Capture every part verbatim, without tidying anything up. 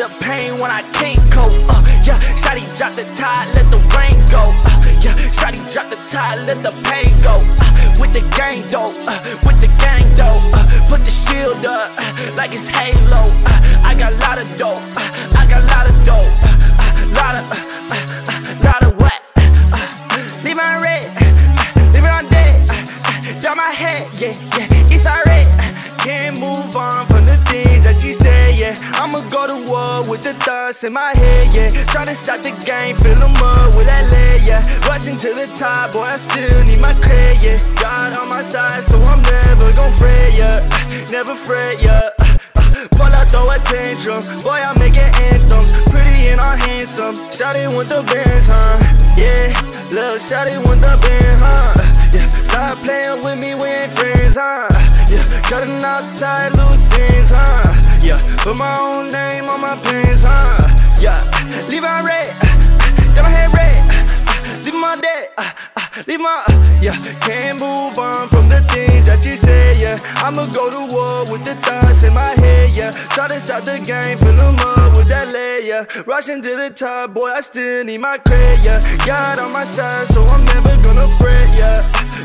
of the pain when I can't cope. Uh, yeah, shawty drop the tide, let the rain go. Uh, yeah, shawty drop the tide, let the pain go. Uh, with the gang though, uh, with the gang though. Uh, put the shield up uh, like it's Halo. Uh, I got a lot of dough. Uh, I got a lot of dough. Uh, uh, lot of, uh, uh, uh, lot of what? Uh, uh, leave my red, uh, uh, leave my dead. Uh, uh, down my head, yeah, yeah, it's alright. Uh, can't move on from the things that you said, yeah. I'ma go to war with the thoughts in my head, yeah. Tryna stop the game, fill them up with that lead, yeah. Rushing to the top, boy, I still need my credit, yeah. God on my side, so I'm never gon' fret, yeah. Never fret, yeah. Pull out, throw a tantrum, boy, I'm making anthems. Pretty and I'm handsome, shawty want the Benz, huh? Yeah, little shawty want the Benz, huh? Yeah, stop playing with me, we ain't friends, huh? Yeah, cutting out tight loose ends, huh? Yeah, put my own name on my pins, huh? Yeah, leave my red, uh, got my head red, uh, uh, leave my dead, uh, uh, leave my, uh, yeah. Can't move on from the things that you said, yeah. I'ma go to war with the thoughts in my head, yeah. Try to stop the game, fill them up with that lead, yeah. Rushing to the top, boy, I still need my credit, yeah. God on my side, so I'm never gonna fret, yeah.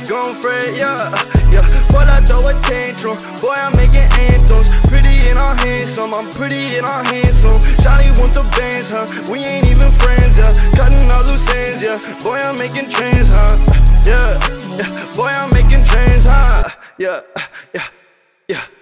Gon' fret, yeah, yeah. Pull out, throw a tantrum, boy, I'm making anthems. Pretty and I'm handsome, I'm pretty and I'm handsome. Shawty want the bands, huh? We ain't even friends, yeah. Cutting all loose ends, yeah. Boy, I'm making trends, huh? Yeah, yeah. Boy, I'm making trends, huh? Yeah, yeah, yeah.